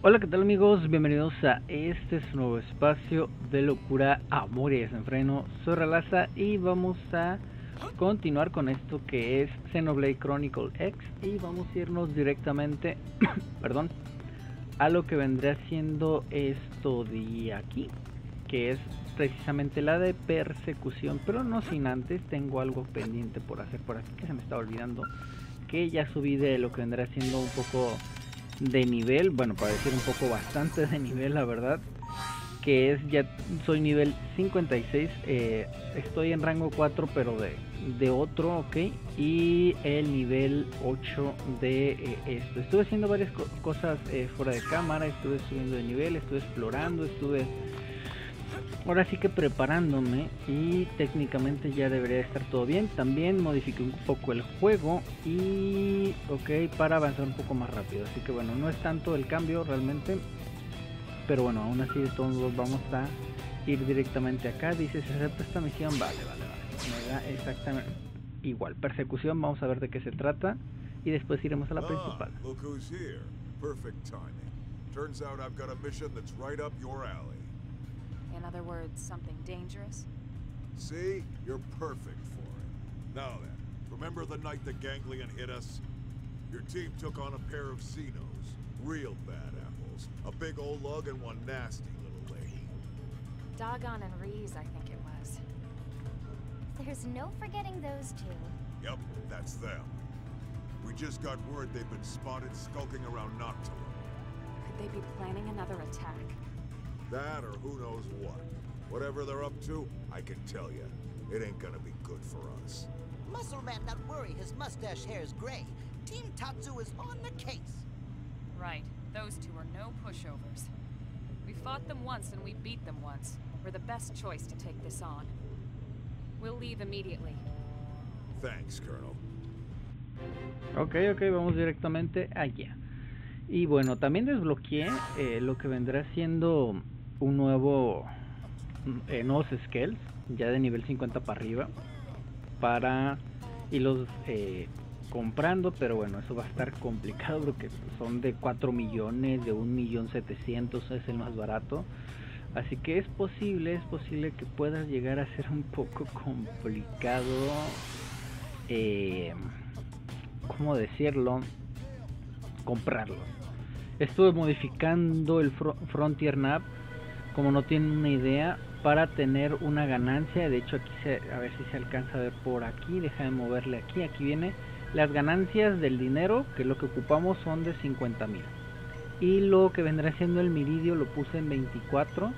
Hola, ¿qué tal amigos? Bienvenidos a este es nuevo espacio de locura, amor y desenfreno. Soy Relaza y vamos a continuar con esto que es Xenoblade Chronicles X. Y vamos a irnos directamente, perdón, a lo que vendría siendo esto de aquí, que es precisamente la de persecución. Pero no sin antes, tengo algo pendiente por hacer por aquí que se me está olvidando, que ya subí de lo que vendría siendo un poco de nivel, bueno, para decir un poco bastante de nivel, la verdad, que es, ya soy nivel 56, estoy en rango 4 pero de otro, ok, y el nivel 8 de esto. Estuve haciendo varias cosas fuera de cámara, estuve subiendo de nivel, estuve explorando, estuve ahora sí que preparándome y técnicamente ya debería estar todo bien. También modifiqué un poco el juego y ok, para avanzar un poco más rápido. Así que bueno, no es tanto el cambio realmente, pero bueno, aún así de todos modos vamos a ir directamente acá. Dice, ¿se acepta esta misión? Vale, me da exactamente igual. Persecución, vamos a ver de qué se trata y después iremos a la principal. Look who's here. Perfect timing. Turns out I've got a mission that's right up your alley. In other words, something dangerous? See? You're perfect for it. Now then, remember the night the Ganglion hit us? Your team took on a pair of Xenos, real bad apples, a big old lug and one nasty little lady. Doggone and Rees, I think it was. There's no forgetting those two. Yep, that's them. We just got word they've been spotted skulking around Noctilum. Could they be planning another attack? That or who knows what. Whatever they're up to, I can tell you, it ain't gonna be good for us. Muscle man, not worry, his mustache hair's gray. Team Tatsu is on the case. Right, those two are no pushovers. We fought them once and we beat them once. We're the best choice to take this on. We'll leave immediately. Thanks, Colonel. Ok, vamos directamente allá. Y bueno, también desbloqueé lo que vendrá siendo un nuevo nuevos skills ya de nivel 50 para arriba para irlos comprando, pero bueno, eso va a estar complicado porque son de 4 millones, de 1.700.000 es el más barato, así que es posible que pueda llegar a ser un poco complicado, ¿cómo decirlo?, comprarlos. Estuve modificando el Frontier Nav, como no tienen una idea, para tener una ganancia. De hecho, aquí a ver si se alcanza a ver por aquí. Deja de moverle aquí. Aquí viene las ganancias del dinero, que lo que ocupamos son de 50.000. Y lo que vendrá siendo el miridio lo puse en 24.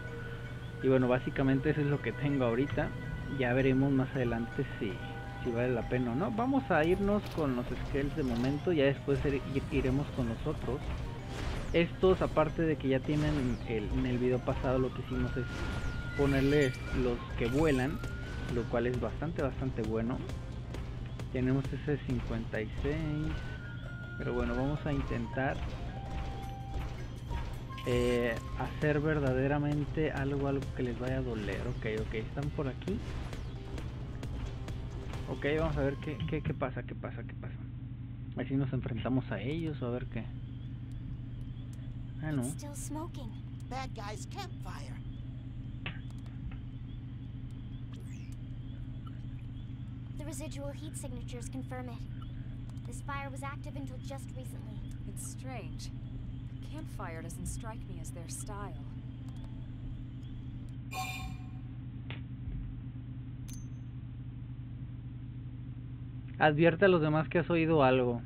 Y bueno, básicamente eso es lo que tengo ahorita. Ya veremos más adelante si vale la pena o no. Vamos a irnos con los skills de momento. Ya después iremos con los otros. Estos, aparte de que ya tienen en el video pasado, lo que hicimos es ponerles los que vuelan, lo cual es bastante bueno. Tenemos ese 56, pero bueno, vamos a intentar hacer verdaderamente algo que les vaya a doler. Ok, están por aquí. Ok, vamos a ver qué pasa. A ver si nos enfrentamos a ellos o a ver qué. Ah, no. The residual heat signatures confirm it. This fire was active until just recently. It's strange. Campfire doesn't strike me as their style. Advierte a los demás que has oído algo.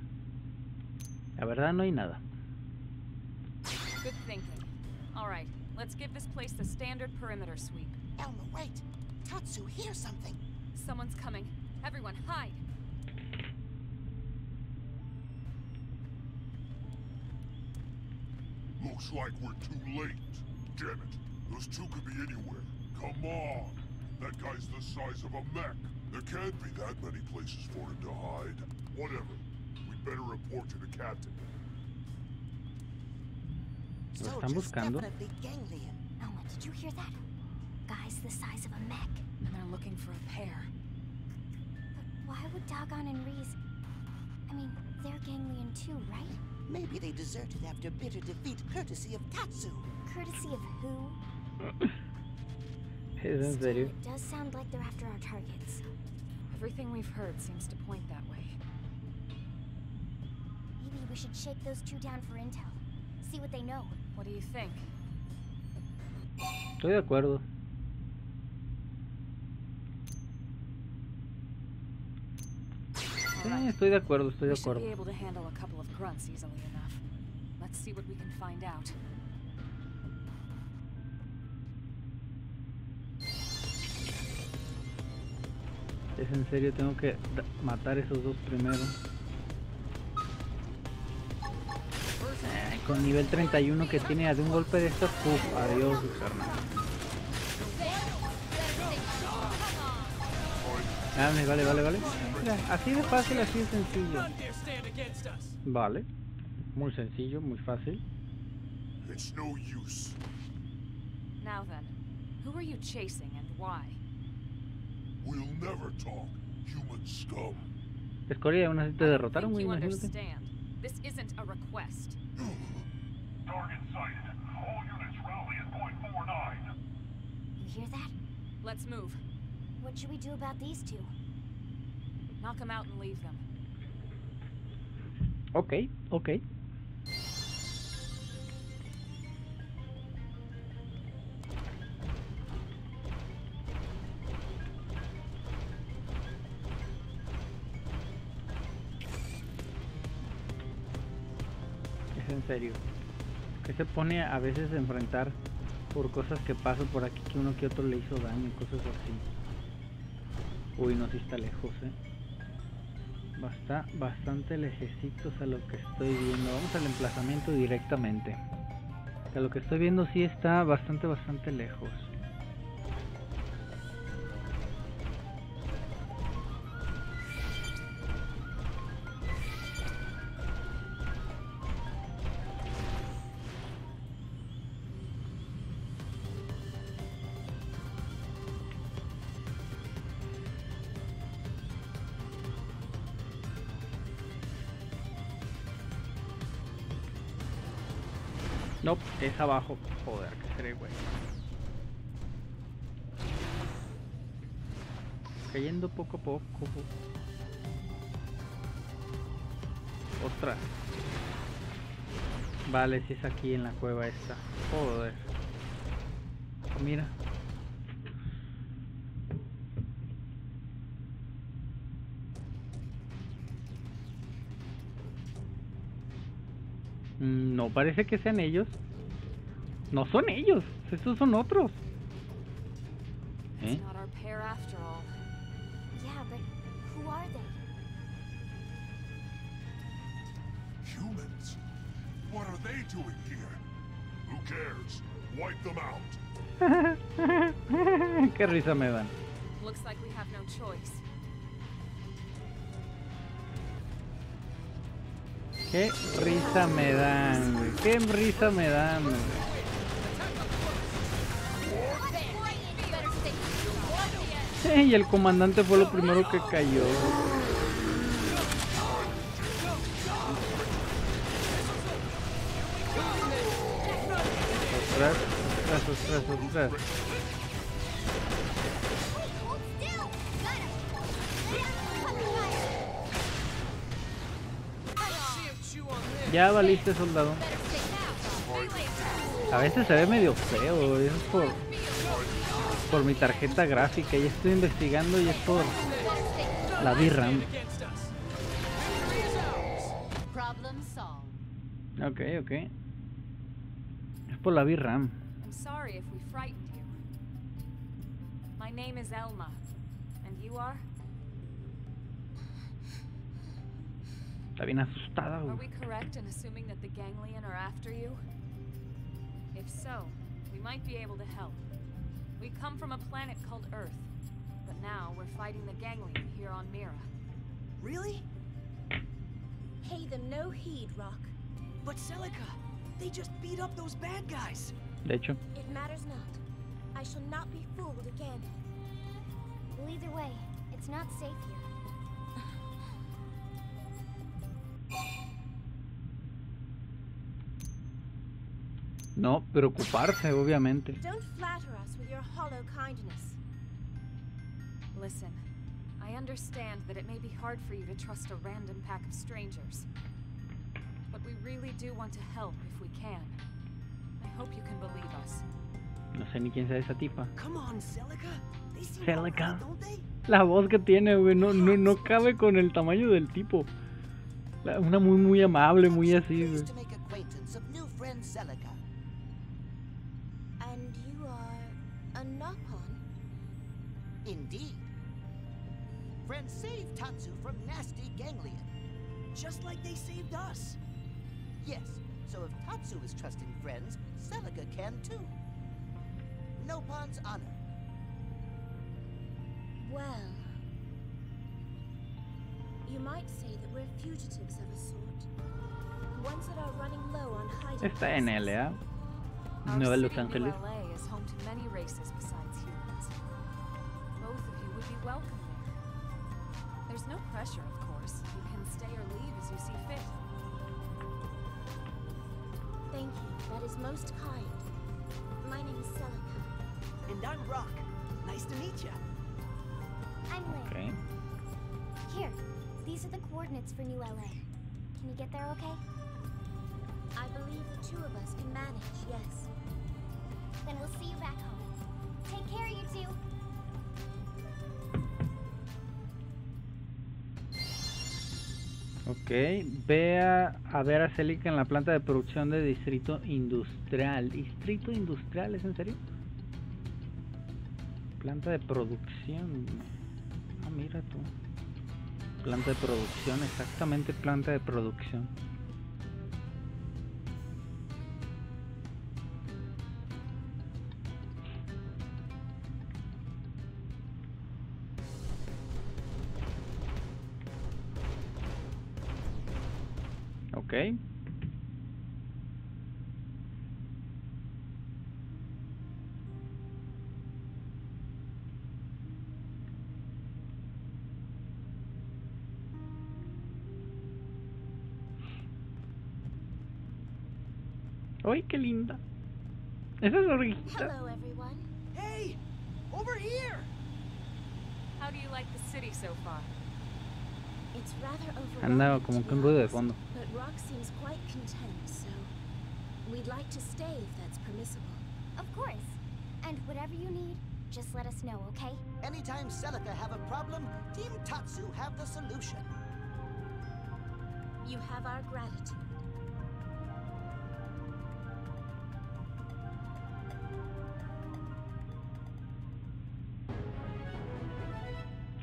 La verdad no hay nada. Good thinking. All right, let's give this place the standard perimeter sweep. Elma, wait. Tatsu, hear something. Someone's coming. Everyone, hide. Looks like we're too late. Damn it. Those two could be anywhere. Come on. That guy's the size of a mech. There can't be that many places for him to hide. Whatever. We'd better report to the captain. Lo están buscando. Elma, did you hear that? Guys the size of a mech. And they're looking for a pair. But why would Doggone and Rees... I mean, they're Ganglion too, right? Maybe they deserted after bitter defeat, courtesy of Tatsu. Courtesy of who? Isn't that you? It does sound like they're after our targets. Everything we've heard seems to point that way. Maybe we should shake those two down for intel. See what they know. What do you think? Estoy de acuerdo. Sí, estoy de acuerdo. Es en serio, tengo que matar esos dos primero. Con nivel 31 que tiene de un golpe de estos, ¡puf! Adiós, hermano. Vale. Mira, así de fácil, así de sencillo. Vale. Muy sencillo, muy fácil. It's no use. Now then, who are you chasing and why? We'll never talk, human scum. Escoria, aún así te derrotaron, güey, imagínate. This isn't a request. Target sighted. All units rally at .49. You hear that? Let's move. What should we do about these two? Knock them out and leave them. Okay. Es en serio. Que se pone a veces a enfrentar por cosas que pasan por aquí que uno que otro le hizo daño, cosas así. Uy, no, si está lejos, bastante lejecitos a lo que estoy viendo. Vamos al emplazamiento directamente. A lo que estoy viendo sí está bastante lejos. No, es abajo. Joder, que seré, güey. Cayendo poco a poco. Ostras. Vale, si es aquí en la cueva esta. Joder. Mira. No parece que sean ellos. No son ellos. Estos son otros. ¿Eh? Qué risa me dan. Qué risa me dan, güey. Qué risa me dan, güey. Sí, y el comandante fue lo primero que cayó. Ostras. Ya valiste, soldado. A veces se ve medio feo, eso es por mi tarjeta gráfica. Ya estoy investigando y es por la VRAM. Ok. Es por la VRAM. I'm sorry if we frightened you. My name is Elma. And you are? Está bien asustada, güey. Are we correct in assuming that the Ganglion are after you? If so, we might be able to help. We come from a planet called Earth, but now we're fighting the Ganglion here on Mira. Really? Pay them no heed, Rock. But Celica, they just beat up those bad guys. De hecho. It matters not. I shall not be fooled again. Well, either way, it's not safe here. No, preocuparse, obviamente. Don't flatter us with your hollow kindness. Listen, I understand that it may be hard for you to trust a random pack of strangers. But we really do want to help if we can. I hope you can believe us. No sé ni quién sea esa tipa. Come on, Celica. Celica. La voz que tiene, güey, no cabe con el tamaño del tipo. Una muy amable, muy así, güey. And you are a knock-on? Indeed. Friends saved Tatsu from nasty Ganglion, just like they saved us. Yes, so if Tatsu is trusting friends, Celica can too. Nopon's honor. Well, you might say that we're fugitives of a sort. Ones that are running low on hiding. Está en LA, Nueva Los Ángeles. LA is home to many races besides humans. Both of you would be welcome there. There's no pressure, of course. You can stay or leave as you see fit. Thank you. That is most kind. My name is Celica. And I'm Brock. Nice to meet you. I'm Lynn. Okay. Here, these are the coordinates for New LA. Can you get there okay? I believe the two of us can manage, yes. Then we'll see you back home. Take care, you two. Ok, ve a ver a Celica en la planta de producción de Distrito Industrial. ¿Distrito Industrial? ¿Es en serio? Planta de producción. Ah, mira tú. Planta de producción, exactamente, planta de producción. Okay. ¡Ay, qué linda! Esa es orguita. Hello everyone. Hey, over here. How do you like the city so far? Andaba como un ruido de fondo. Anytime Celica have a problem, Team Tatsu have the solution. You have our gratitude.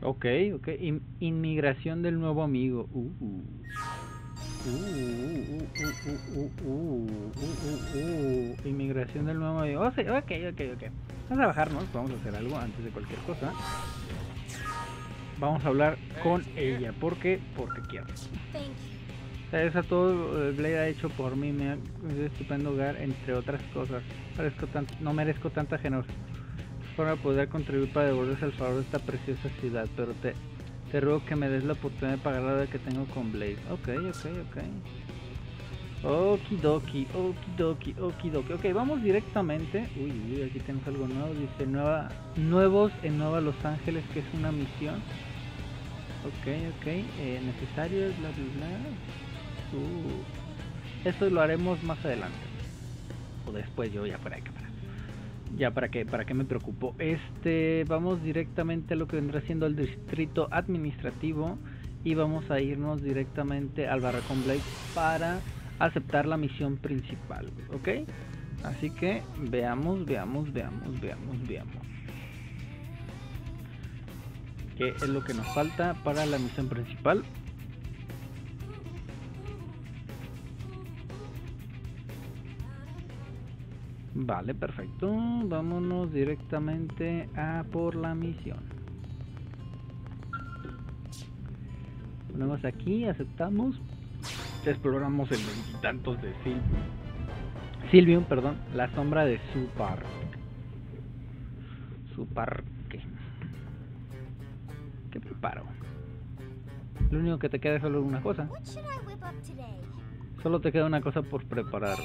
Ok, inmigración del nuevo amigo. Inmigración del nuevo amigo. Oh, sí. Ok. Vamos a bajarnos, vamos a hacer algo antes de cualquier cosa. Vamos a hablar con ella, porque quiero. Gracias a todo, Blade ha hecho por mí, me ha un estupendo hogar, entre otras cosas. No merezco tanta generosidad. Para poder contribuir para devolverles el favor de esta preciosa ciudad, pero te ruego que me des la oportunidad de pagar la deuda que tengo con Blade. Ok. Okidoki. Ok, vamos directamente. Uy, aquí tenemos algo nuevo. Dice nuevos en Nueva Los Ángeles, que es una misión. Ok. Necesario, bla bla bla. Eso lo haremos más adelante. O después, yo ya fuera de cámara. Ya, ¿para qué me preocupo? Vamos directamente a lo que vendrá siendo el distrito administrativo y vamos a irnos directamente al barracón Blade para aceptar la misión principal, ¿ok? Así que veamos. ¿Qué es lo que nos falta para la misión principal? Vale, perfecto. Vámonos directamente a por la misión. Ponemos aquí, aceptamos. Exploramos el veintitantos de Silvium, perdón, la sombra de su parque. ¿Qué preparo? Lo único que te queda es solo una cosa. Solo te queda una cosa por preparar.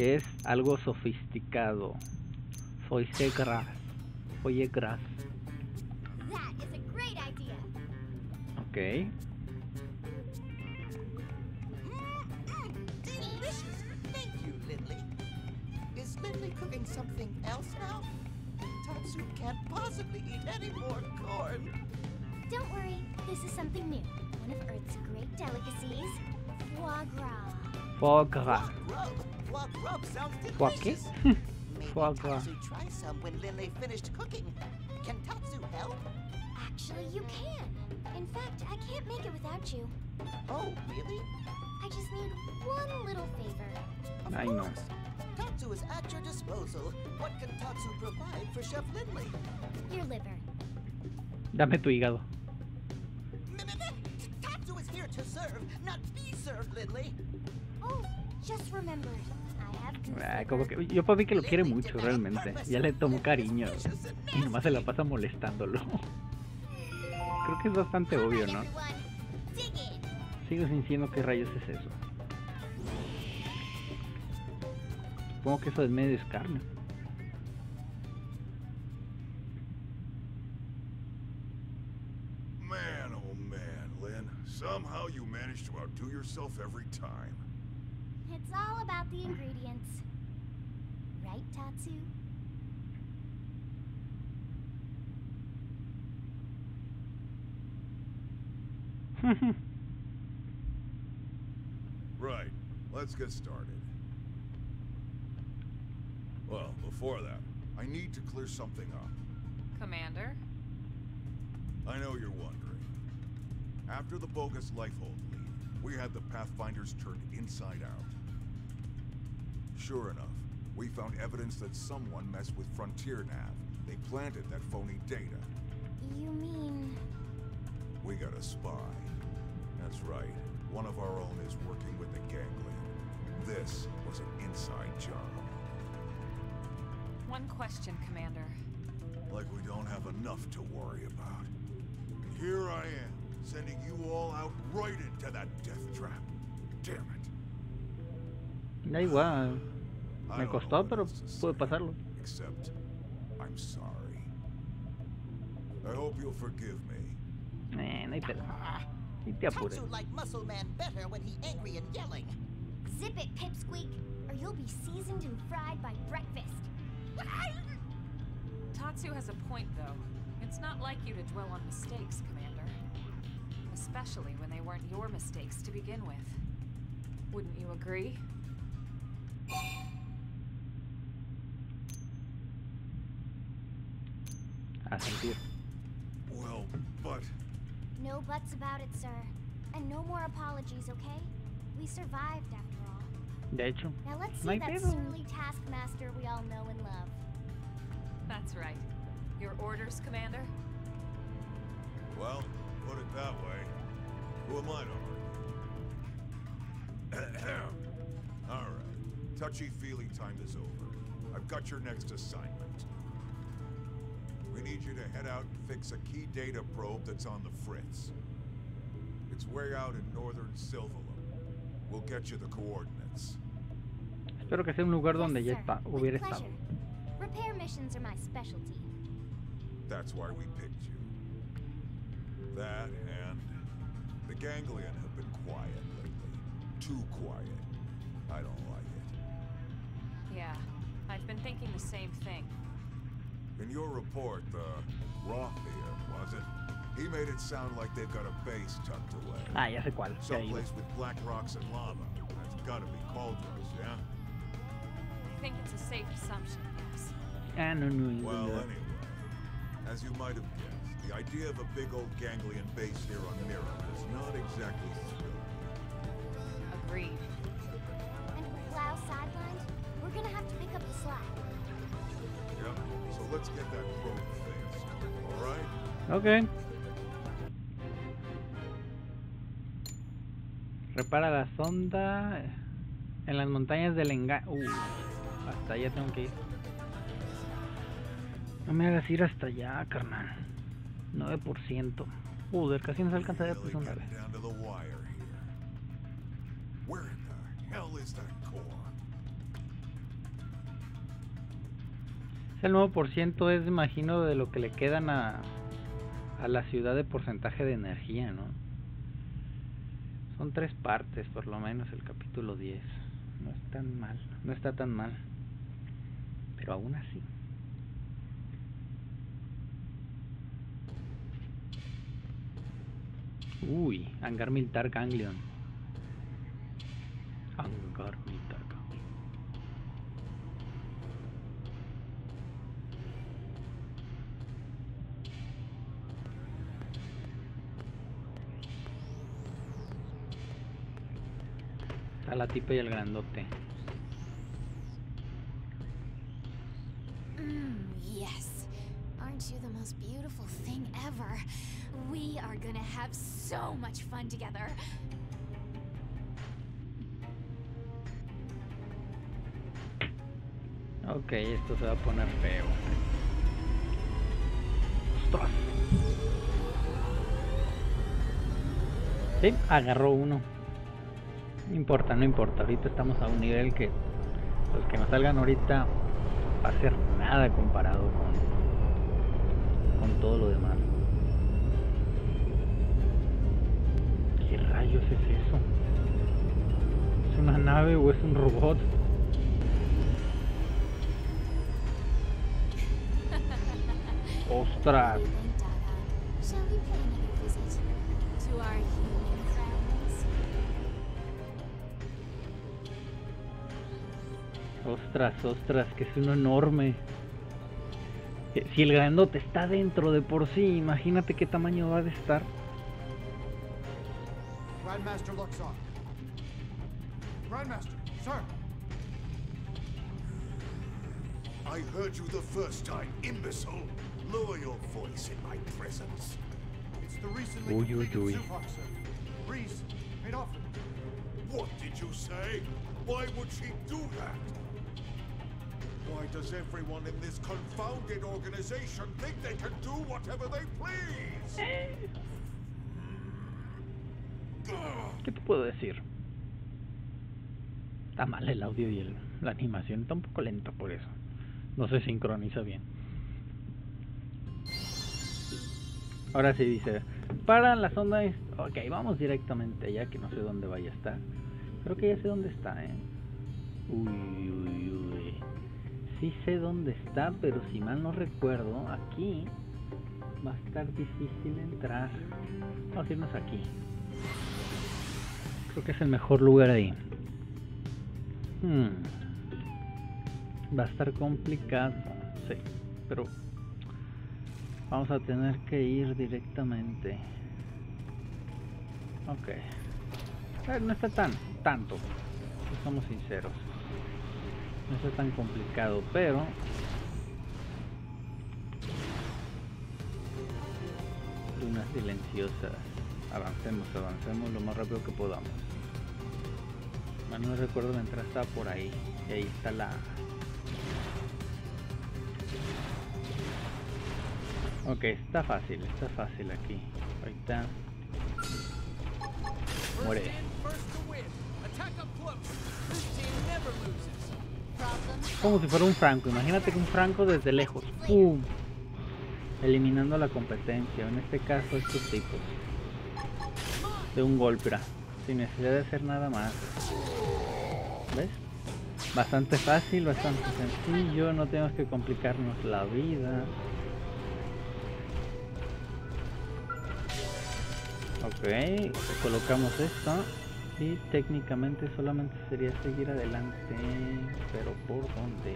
que es algo sofisticado. Foie gras. Foie gras. Ok. Foie gras. Foie qué? Foie gras. Actually, you can. In fact, I can't make it without you. Oh, really? I just need one little favor. I know. Tatsu is at your disposal. What can Tatsu provide for Chef Lindley? Your liver. Dame tu hígado. Tatsu is here to serve, not be served, Lindley. Oh, just remember, I have to. Como que yo para mí que lo quiere mucho realmente. Ya le tomó cariño y nomás se la pasa molestándolo. Creo que es bastante obvio, ¿no? Sigo sin siendo qué rayos es eso. Supongo que eso es medio descarne. Man, oh man, Lynn. Somehow you manage to outdo yourself every time. It's all about the ingredients. Right, Tatsu? Right, let's get started. Well, before that, I need to clear something up. Commander? I know you're wondering. After the bogus Lifehold lead, we had the Pathfinders turned inside out. Sure enough, we found evidence that someone messed with Frontier Nav. They planted that phony data. You mean... We got a spy. That's right. One of our own is working with the Ganglion. This was an inside job. One question, Commander. Like we don't have enough to worry about. And here I am, sending you all out right into that death trap. Damn it. Da igual. Me costó, pero pude pasarlo. Except, I'm sorry. I hope you'll forgive me. No hay pedo. Y te apures. Zip it, Pipsqueak, or you'll be seasoned and fried by breakfast. Tatsu has a point, though. It's not like you to dwell on mistakes, Commander. Especially when they weren't your mistakes to begin with. Wouldn't you agree? I think you. Well, but... No buts about it, sir. And no more apologies, okay? We survived, after all. De hecho, now let's see that surly taskmaster we all know and love. That's right. Your orders, Commander? Well, put it that way. Who am I to argue? All right. Touchy-feely time is over. I've got your next assignment. We need you to head out and fix a key data probe that's on the fritz. It's way out in northern Sylvalum. We'll get you the coordinates. Espero que sea un lugar donde ya hubiera estado. Repair missions are my specialty. That's why we picked you. That and the Ganglion have been quiet lately. Too quiet. I don't like it. Yeah, I've been thinking the same thing. In your report, the Rothier, was it? He made it sound like they've got a base tucked away. Ah, ya sé cuál. Someplace with black rocks and lava. That's gotta be cauldrons, yeah? I think it's a safe assumption, yes. Well, anyway, as you might have guessed, the idea of a big old Ganglion base here on Mira is not exactly thrilling. Agreed. And with Lao sidelined, we're gonna have to pick up the slack. Yep, so let's get that probe fixed, alright? Okay. Repara la sonda en las montañas del engaño. Hasta allá tengo que ir. No me hagas ir hasta allá, carnal. 9%. Joder, casi no se alcanza de pues una vez. El 9% es, imagino, de lo que le quedan a la ciudad de porcentaje de energía, ¿no? Son tres partes, por lo menos, el capítulo 10. No es tan mal, no está tan mal. Pero aún así. Uy, Angar Militar Ganglion. Angar Militar Ganglion. A la tipa y el grandote. Yes. Aren't you the most beautiful thing ever? We are gonna have so much fun together. Okay, esto se va a poner feo. ¡Ostras! Sí, agarró uno. No importa, no importa. Ahorita estamos a un nivel que los que nos salgan ahorita va a ser nada comparado con todo lo demás. ¿Qué rayos es eso? ¿Es una nave o es un robot? ¡Ostras! Ostras, ostras, que es uno enorme. Si el grandote está dentro de por sí, imagínate qué tamaño va a estar. Grandmaster Luxon. Grandmaster, sir. I heard you the first time, imbecile. Lower your voice in my presence. It's the recently completed Zufok, sir. Rees made offer. What did you say? Why would she do that? Why does everyone in this confounded organization think they can do whatever they please? ¿Qué te puedo decir? Está mal el audio y la animación, está un poco lenta por eso. No se sincroniza bien. Ahora sí dice, para la sonda... Ok, vamos directamente allá, que no sé dónde vaya a estar. Creo que ya sé dónde está, ¿eh? Uy, uy, uy. Sí sé dónde está, pero si mal no recuerdo, aquí va a estar difícil entrar. Vamos a irnos aquí. Creo que es el mejor lugar ahí. Va a estar complicado, sí, pero vamos a tener que ir directamente. Ok. No está tanto, somos sinceros. No está tan complicado, pero lunas silenciosas. Avancemos lo más rápido que podamos. No recuerdo la entrada, estaba por ahí. Y ahí está la... Ok, está fácil aquí. Ahorita... Muere. Como si fuera un franco, imagínate que un franco desde lejos, ¡pum!, eliminando la competencia, en este caso estos tipos, de un golpe, sin necesidad de hacer nada más. ¿Ves? Bastante fácil, bastante sencillo, no tenemos que complicarnos la vida. Ok, colocamos esto. Y técnicamente solamente sería seguir adelante, pero ¿por dónde?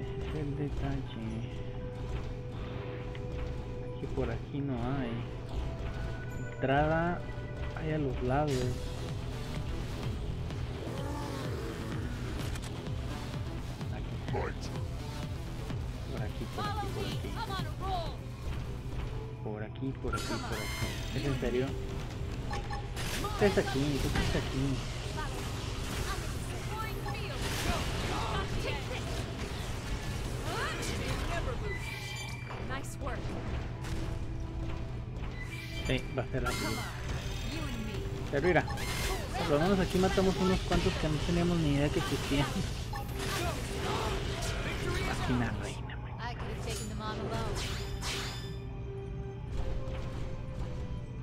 Ese es el detalle. Aquí por aquí no hay entrada, hay a los lados. Aquí. Por aquí. ¿Es en serio? ¿Qué es aquí? Sí, va a ser rápido. Pero mira, por lo menos aquí matamos unos cuantos que no teníamos ni idea que existían. Reina, reina.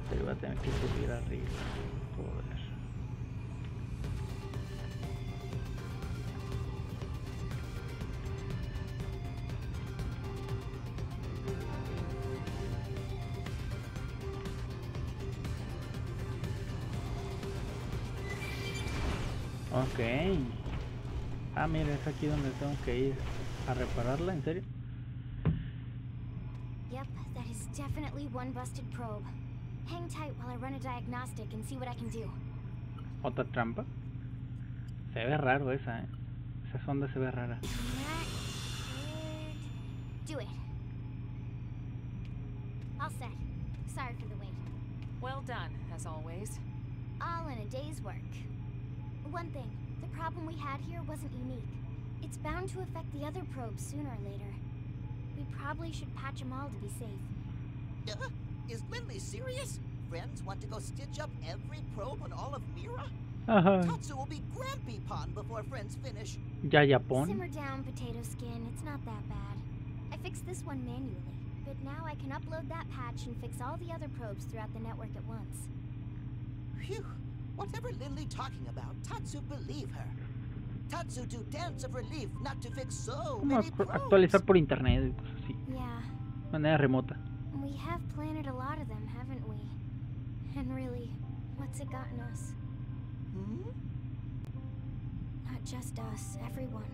Se iba a tener que subir arriba. Joder. Ok. Ah, mira, es aquí donde tengo que ir. ¿A repararla? ¿En serio? Yep, that is definitely one busted probe. Hang tight while I run a diagnostic and see what I can do. ¿Otra trampa? Se ve raro esa, ¿eh? Esa sonda se ve rara. Do it. All set. Sorry for the wait. Well done, as always. All in a day's work. One thing, the problem we had here wasn't unique. It's bound to affect the other probes sooner or later. We probably should patch them all to be safe. Is Lindley serious? Friends want to go stitch up every probe on all of Mira? Tatsu will be grumpy pon before friends finish. Simmer down, potato skin. It's not that bad. I fixed this one manually, but now I can upload that patch and fix all the other probes throughout the network at once. Phew. Whatever Lindley talking about, Tatsu believe her. Tatsu do dance of relief not to fix so many probes. Actualizar por internet y cosas así. De manera remota. We have planted a lot of them, haven't we? And really, what's it gotten us? Not just us, everyone.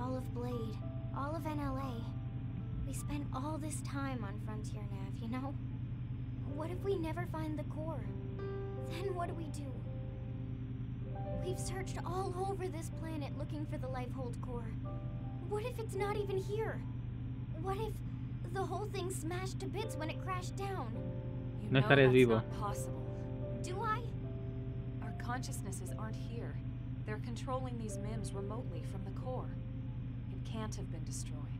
All of Blade, all of NLA. We spent all this time on Frontier Nav, you know? What if we never find the core? Then what do? We've searched all over this planet looking for the Lifehold core. What if it's not even here? What if the whole thing smashed to bits when it crashed down? You know that's not possible. Do I? Our consciousnesses aren't here. They're controlling these MIMs remotely from the core. It can't have been destroyed.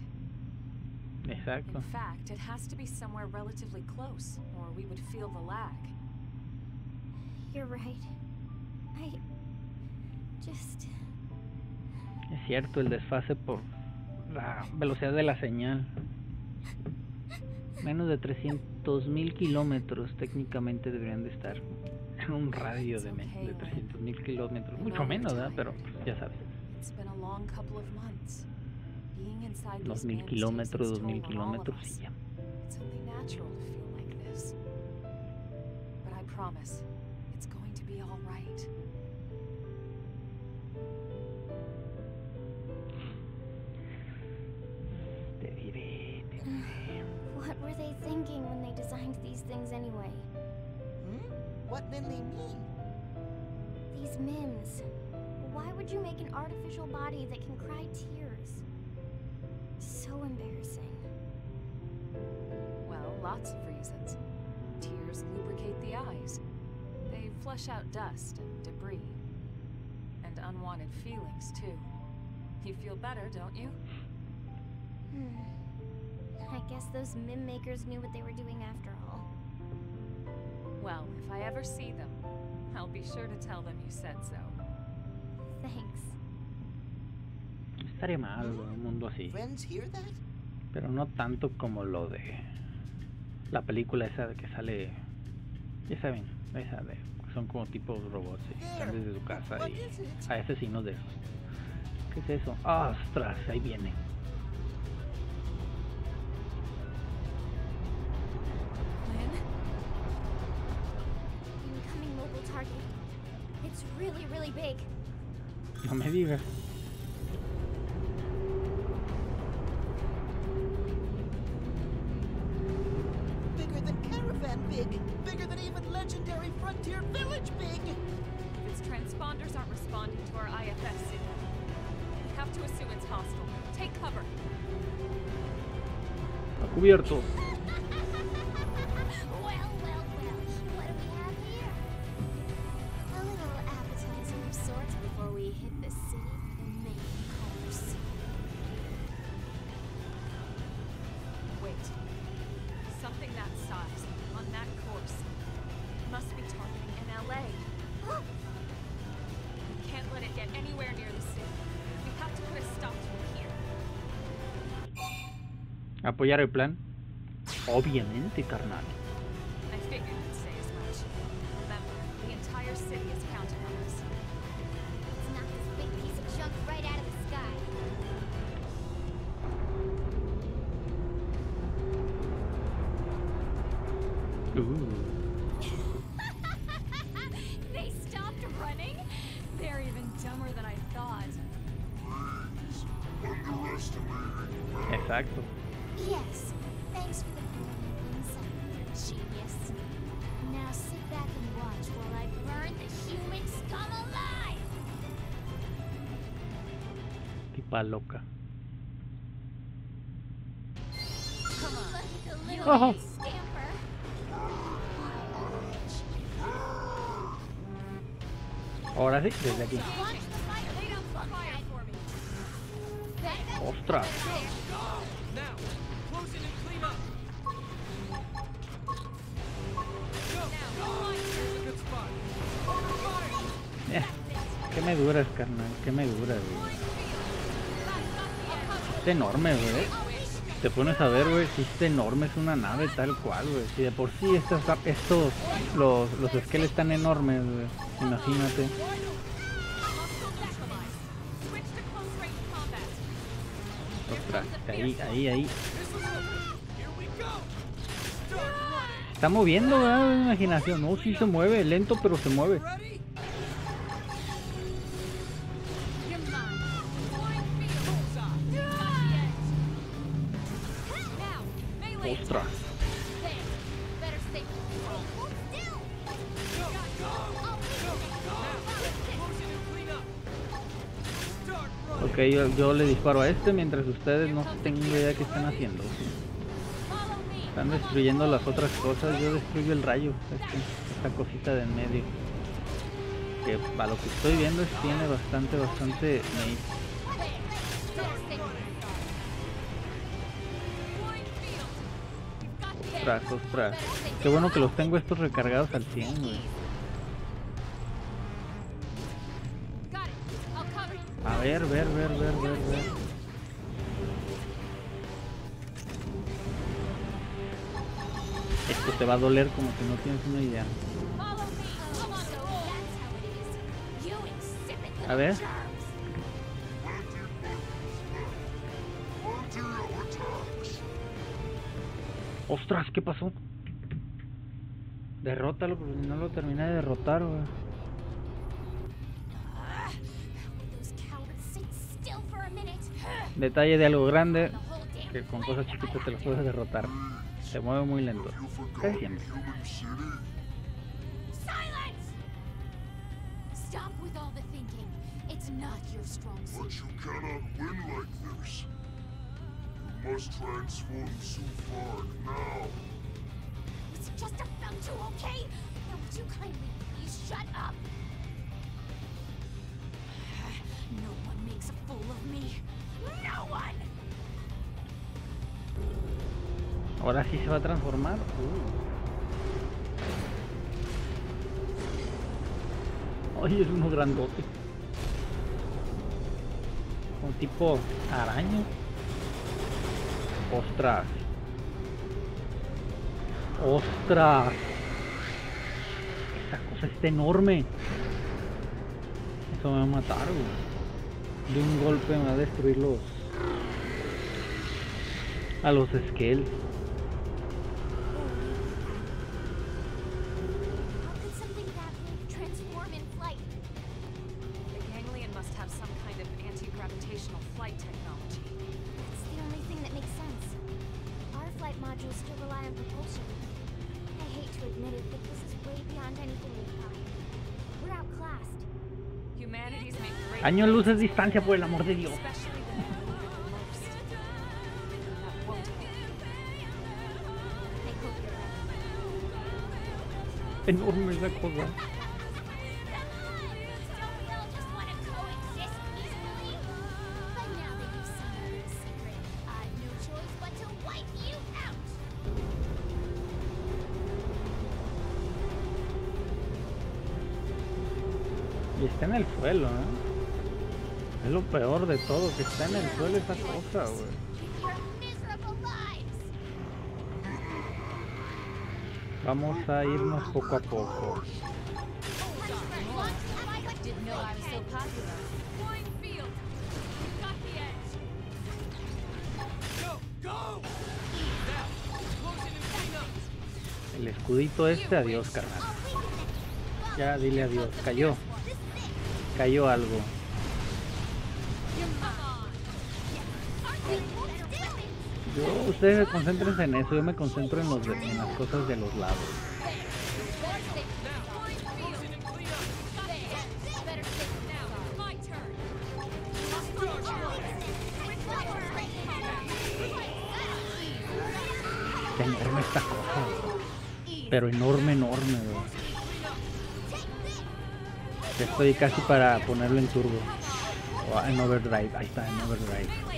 Exactly. In fact, it has to be somewhere relatively close, or we would feel the lack. You're right. I just... Es cierto, el desfase por la velocidad de la señal. Menos de 300.000 kilómetros técnicamente deberían de estar en un radio de 300.000 kilómetros. Mucho menos, ¿verdad? Pero pues, ya sabes. 2.000 kilómetros, 2.000 kilómetros y ya. What were they thinking when they designed these things anyway? What did they mean? These MIMs. Why would you make an artificial body that can cry tears? So embarrassing. Well, lots of reasons. Tears lubricate the eyes. They flush out dust and debris. And unwanted feelings, too. You feel better, don't you? I guess those MIM makers knew what they were doing after all. Well, if I ever see them, I'll be sure to tell them you said so. Thanks. Estaría mal un mundo así. Pero no tanto como lo de la película esa que sale, ya saben, esa de son como tipos robots y están desde su casa y hay asesinos de esos. ¿Qué es eso? ¡Ostras! Ahí viene. No me digas. Bigger than caravan big, bigger than even legendary frontier village big. Its transponders aren't responding to our IFS signal. We have to assume it's hostile. Take cover. A cubierto. ¿Apoyar el plan? Obviamente, carnal. Exacto. Tipa loca. Oh. Ahora sí, desde aquí. ¡Ostras! ¿Qué me duras, carnal? ¿Qué me duras, güey? Es enorme, güey. Te pones a ver, güey, si es enorme, es una nave tal cual, güey. Si de por sí estos los esqueletos están enormes, güey. Imagínate. Ahí. Está moviendo, ¿verdad? La imaginación. No, sí se mueve, lento, pero se mueve. Ostras. Ok, yo le disparo a este mientras ustedes no tengan idea qué están haciendo. Están destruyendo las otras cosas, yo destruyo el rayo, esta cosita de en medio. Que para lo que estoy viendo tiene bastante... Ostras. Qué bueno que los tengo estos recargados al 100, güey. A ver. Esto te va a doler como que no tienes una idea. A ver. Ostras, ¿qué pasó? Derrótalo, porque no lo terminé de derrotar, güey. Detalle de algo grande, que con cosas chiquitas te lo puedes derrotar. Se mueve muy lento. ¿Qué haciendo? Ahora sí se va a transformar. Ay, es uno grandote. Un tipo araña. Ostras. Esta cosa está enorme. Eso me va a matar, güey. De un golpe me va a destruir a los scales. Año luz es distancia, por el amor de Dios. Enorme esa cosa. Y está en el suelo, ¿eh? Es lo peor de todo, que está en el suelo esa cosa, güey. Vamos a irnos poco a poco. El escudito este, adiós, carnal. Ya dile adiós. Cayó. Cayó algo. Yo, ustedes se concentren en eso, yo me concentro en las cosas de los lados. Está enorme esta cosa, pero enorme, enorme, bro. Ya estoy casi para ponerlo en turbo. Oh, en overdrive, ahí está, en overdrive.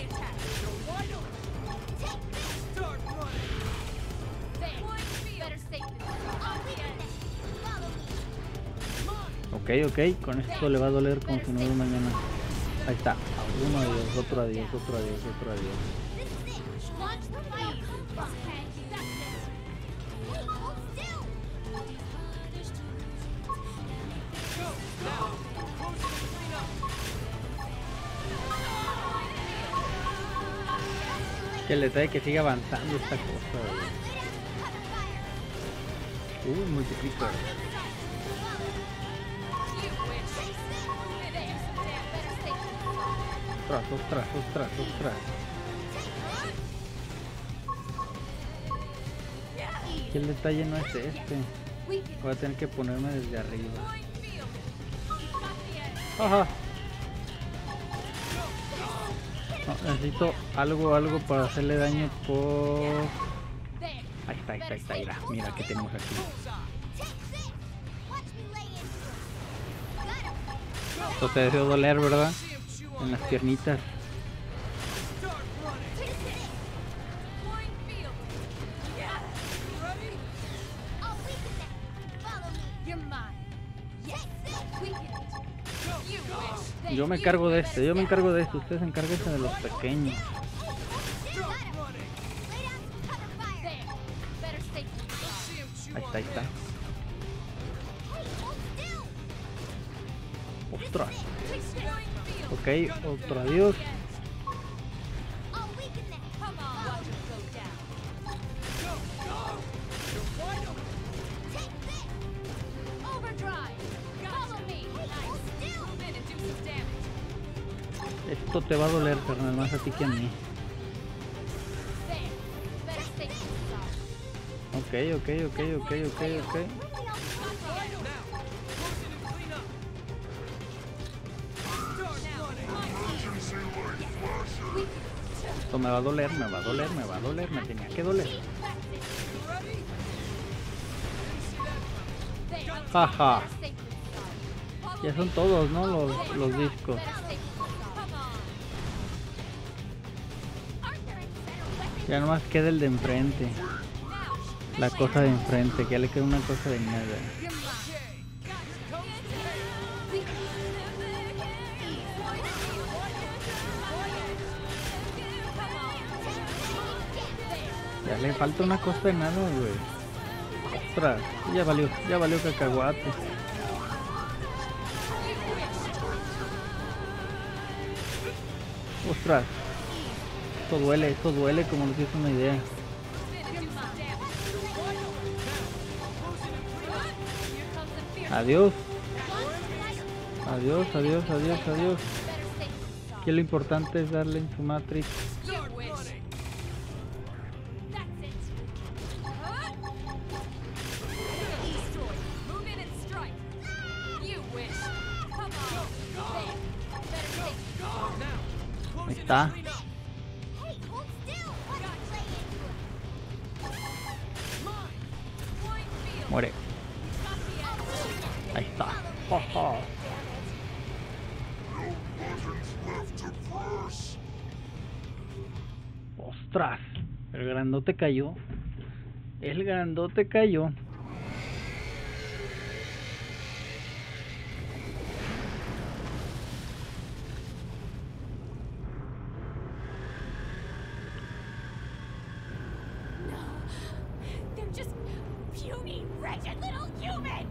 Ok, ok, con esto le va a doler continuar mañana. Ahí está. Uno adiós, otro adiós, otro adiós, otro adiós. Que el detalle que sigue avanzando esta cosa. Multiplica. Ostras, ostras, ostras, ostras. Que el detalle no es este. Voy a tener que ponerme desde arriba. Ajá. No, necesito algo para hacerle daño por... Ahí está, ahí está, ahí está. Mira, mira que tenemos aquí. Esto te deseo doler, ¿verdad? En las piernitas. Yo me encargo de este, yo me encargo de este. Ustedes encárguense de los pequeños. Ahí está, ahí está. Ostras. Ok, otro adiós. Esto te va a doler, carnal, más a ti que a mí. Ok, ok, ok, ok, ok, ok. Me va a doler, me va a doler, me va a doler, me tenía que doler. Jaja. Ya son todos, ¿no? Los discos. Ya nomás queda el de enfrente. La cosa de enfrente, que ya le queda una cosa de nada. Ya le falta una cosa de nada, güey. Ostras, ya valió cacahuate. Ostras, esto duele como no tienes una idea. Adiós. Adiós, adiós, adiós, adiós. Aquí lo importante es darle en su matrix. Está. Muere. Ahí está. Oh, oh. Ostras, el grandote cayó. El grandote cayó. Just puny. wretched little humans!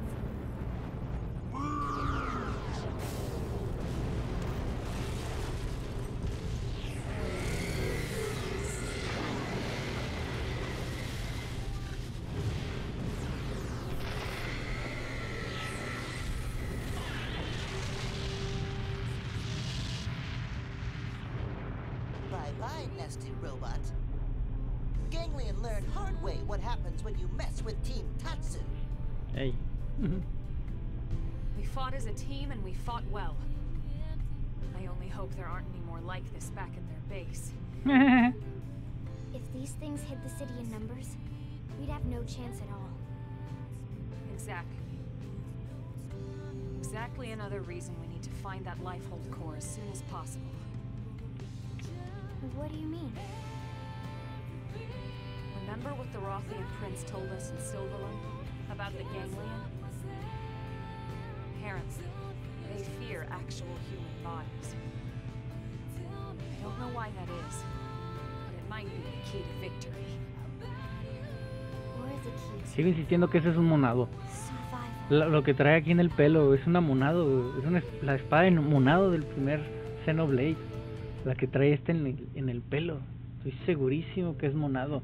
Bye-bye, nasty robot. Ganglion learned hard way what happens when you mess with Team Tatsu. Hey. We fought as a team and we fought well. I only hope there aren't any more like this back at their base. If these things hit the city in numbers, we'd have no chance at all. Exactly. Exactly another reason we need to find that Lifehold core as soon as possible. What do you mean? Remember what the Rothian prince told us in Sylvalum about the Ganglion? Apparently, they fear actual human bodies. I don't know why that is, but it might be the key to victory. Sigo insistiendo que ese es un monado. Lo que trae aquí en el pelo es una monado, es la espada en monado del primer Xenoblade. La que trae este en el pelo. Estoy segurísimo que es monado.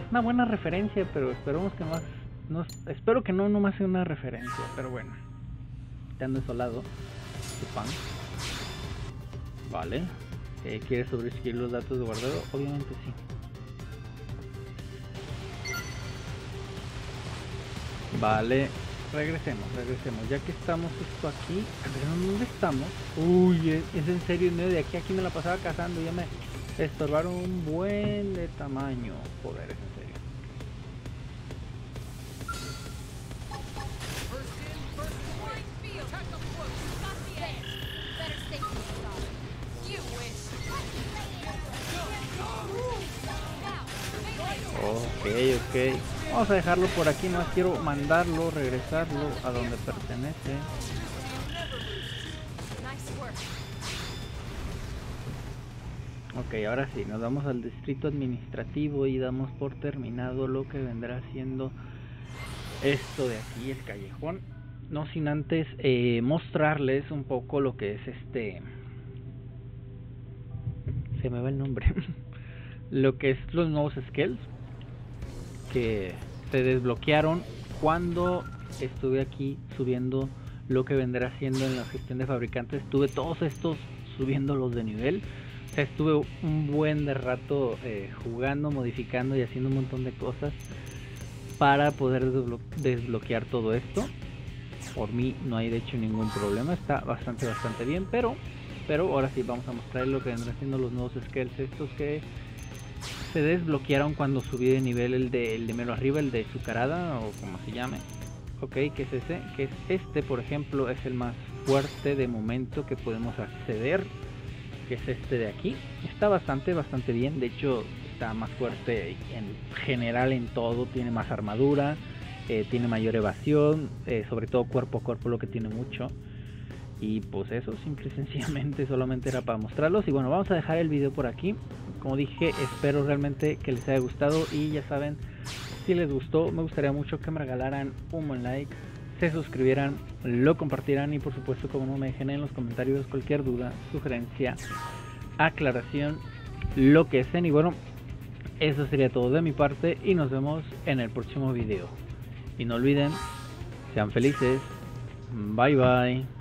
Es una buena referencia, pero esperamos que más... espero que no nomás sea una referencia, pero bueno. Quitando eso al lado. Pan. Vale. ¿Quieres sobreescribir los datos de guardado? Obviamente sí. Vale. Regresemos, ya que estamos justo aquí. ¿Dónde estamos? Uy, es en serio, en medio de aquí me la pasaba cazando, ya me estorbaron un buen de tamaño. Joder, es en serio. Ok. Vamos a dejarlo por aquí, no quiero mandarlo, regresarlo a donde pertenece. Ok, ahora sí, nos vamos al distrito administrativo y damos por terminado lo que vendrá siendo esto de aquí, el callejón. No sin antes mostrarles un poco lo que es este... Se me va el nombre. Lo que es los nuevos skills que se desbloquearon cuando estuve aquí subiendo lo que vendrá siendo en la gestión de fabricantes. Estuve todos estos subiéndolos de nivel, o sea, estuve un buen de rato jugando, modificando y haciendo un montón de cosas para poder desbloquear todo esto. Por mí no hay de hecho ningún problema, está bastante bien, pero ahora sí vamos a mostrar lo que vendrán siendo los nuevos skills estos que se desbloquearon cuando subí de nivel, el de mero arriba, el de Sucarada o como se llame. Ok, que es ese, que es este, por ejemplo, es el más fuerte de momento que podemos acceder, que es este de aquí. Está bastante bien, de hecho está más fuerte en general en todo, tiene más armadura, tiene mayor evasión, sobre todo cuerpo a cuerpo, lo que tiene mucho. Y pues eso, simple y sencillamente solamente era para mostrarlos. Y bueno, vamos a dejar el video por aquí. Como dije, espero realmente que les haya gustado. Y ya saben, si les gustó, me gustaría mucho que me regalaran un buen like, se suscribieran, lo compartieran. Y por supuesto, como no, me dejen en los comentarios cualquier duda, sugerencia, aclaración, lo que sea. Y bueno, eso sería todo de mi parte y nos vemos en el próximo video. Y no olviden, sean felices. Bye bye.